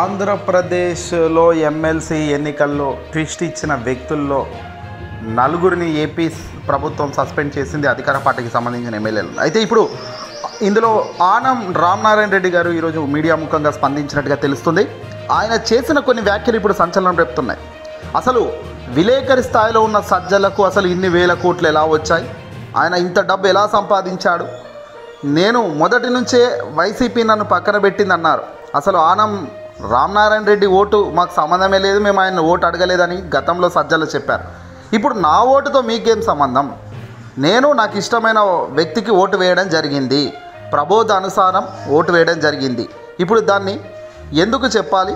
ఆంధ్రప్రదేశ్ లో ఎమ్మెల్సీ ఎన్నికల్లో ట్విస్ట్ ఇచ్చిన వ్యక్తుల్లో నలుగురిని ఏపీ ప్రభుత్వం సస్పెండ్ చేసింది అధికార పార్టీకి సంబంధించిన ఎమ్మెల్యేలు. అయితే ఇప్పుడు ఇందులో ఆనం రామనారాయణ రెడ్డి గారు ఈరోజు మీడియా ముఖంగా స్పందించినట్టుగా తెలుస్తుంది. ఆయన చేసిన కొన్ని వ్యాఖ్యలు ఇప్పుడు సంచలనం రేపుతున్నాయి. అసలు విలేకరి స్థాయిలో ఉన్న సజ్జలకు అసలు ఇన్ని వేల కోట్లు ఎలా వచ్చాయి, ఆయన ఇంత డబ్బు ఎలా సంపాదించాడు, నేను మొదటి నుంచే వైసీపీ నన్ను పక్కన పెట్టిందన్నారు, అసలు ఆనం రామనారాయణ రెడ్డి ఓటు మాకు సంబంధమే లేదు, మేము ఆయన ఓటు అడగలేదని గతంలో సజ్జలు చెప్పారు. ఇప్పుడు నా ఓటుతో మీకేం సంబంధం, నేను నాకు ఇష్టమైన వ్యక్తికి ఓటు వేయడం జరిగింది, ప్రబోధ అనుసారం ఓటు వేయడం జరిగింది, ఇప్పుడు దాన్ని ఎందుకు చెప్పాలి,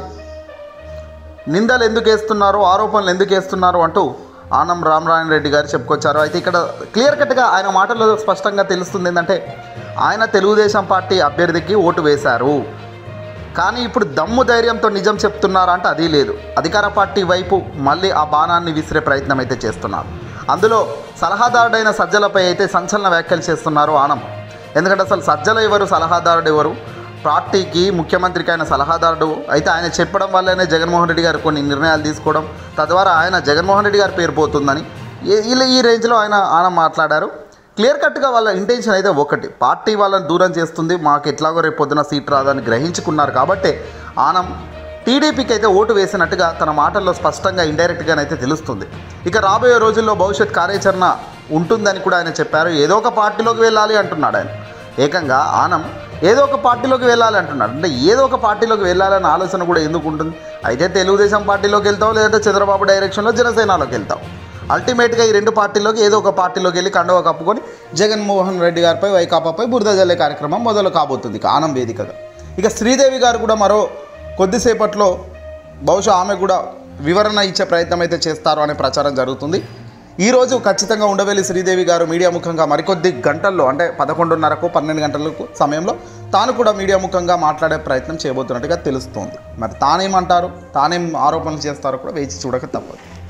నిందలు ఎందుకు వేస్తున్నారు, ఆరోపణలు ఎందుకు వేస్తున్నారు అంటూ ఆనం రామనారాయణ రెడ్డి గారు చెప్పుకొచ్చారు. అయితే ఇక్కడ క్లియర్ కట్గా ఆయన మాటల్లో స్పష్టంగా తెలుస్తుంది ఏంటంటే ఆయన తెలుగుదేశం పార్టీ అభ్యర్థికి ఓటు వేశారు, కానీ ఇప్పుడు దమ్ము ధైర్యంతో నిజం చెప్తున్నారా అంటే అది లేదు, అధికార పార్టీ వైపు మళ్ళీ ఆ బాణాన్ని విసిరే ప్రయత్నం అయితే చేస్తున్నారు. అందులో సలహాదారుడైన సజ్జలపై అయితే సంచలన వ్యాఖ్యలు చేస్తున్నారు ఆనం. ఎందుకంటే అసలు సజ్జల ఎవరు, సలహాదారుడు ఎవరు, పార్టీకి ముఖ్యమంత్రికి ఆయన సలహాదారుడు. అయితే ఆయన చెప్పడం వల్లనే జగన్మోహన్ రెడ్డి గారు కొన్ని నిర్ణయాలు తీసుకోవడం, తద్వారా ఆయన జగన్మోహన్ రెడ్డి గారి పేరు పోతుందని ఈ రేంజ్లో ఆనం మాట్లాడారు. క్లియర్ కట్గా వాళ్ళ ఇంటెన్షన్ అయితే ఒకటి, పార్టీ వాళ్ళని దూరం చేస్తుంది, మాకు ఎట్లాగో రేపు పొద్దున సీట్ రాదని గ్రహించుకున్నారు కాబట్టి ఆనం టీడీపీకి అయితే ఓటు వేసినట్టుగా తన మాటల్లో స్పష్టంగా ఇండైరెక్ట్గానైతే తెలుస్తుంది. ఇక రాబోయే రోజుల్లో భవిష్యత్ కార్యాచరణ ఉంటుందని కూడా ఆయన చెప్పారు. ఏదో ఒక పార్టీలోకి వెళ్ళాలి అంటున్నాడు ఆయన, ఏకంగా ఆనం ఏదో ఒక పార్టీలోకి వెళ్ళాలి అంటున్నాడు. అంటే ఏదో ఒక పార్టీలోకి వెళ్ళాలనే ఆలోచన కూడా ఎందుకు ఉంటుంది, అయితే తెలుగుదేశం పార్టీలోకి వెళ్తావు, లేదంటే చంద్రబాబు డైరెక్షన్లో జనసేనలోకి వెళ్తావు, అల్టిమేట్గా ఈ రెండు పార్టీల్లోకి ఏదో ఒక పార్టీలోకి వెళ్ళి కండవ కప్పుకొని జగన్మోహన్ రెడ్డి గారిపై వైకాపాపై బురద జల్లే కార్యక్రమం మొదలు కాబోతుంది ఇక ఆనం వేదికగా. ఇక శ్రీదేవి గారు కూడా మరో కొద్దిసేపట్లో బహుశా ఆమె కూడా వివరణ ఇచ్చే ప్రయత్నం అయితే చేస్తారు అనే ప్రచారం జరుగుతుంది. ఈరోజు ఖచ్చితంగా ఉండవేలి శ్రీదేవి గారు మీడియా ముఖంగా మరికొద్ది గంటల్లో అంటే 11:30-12 గంటలకు సమయంలో తాను కూడా మీడియా ముఖంగా మాట్లాడే ప్రయత్నం చేయబోతున్నట్టుగా తెలుస్తోంది. మరి తానేమంటారు, తానేం ఆరోపణలు చేస్తారో కూడా వేచి చూడక తప్పదు.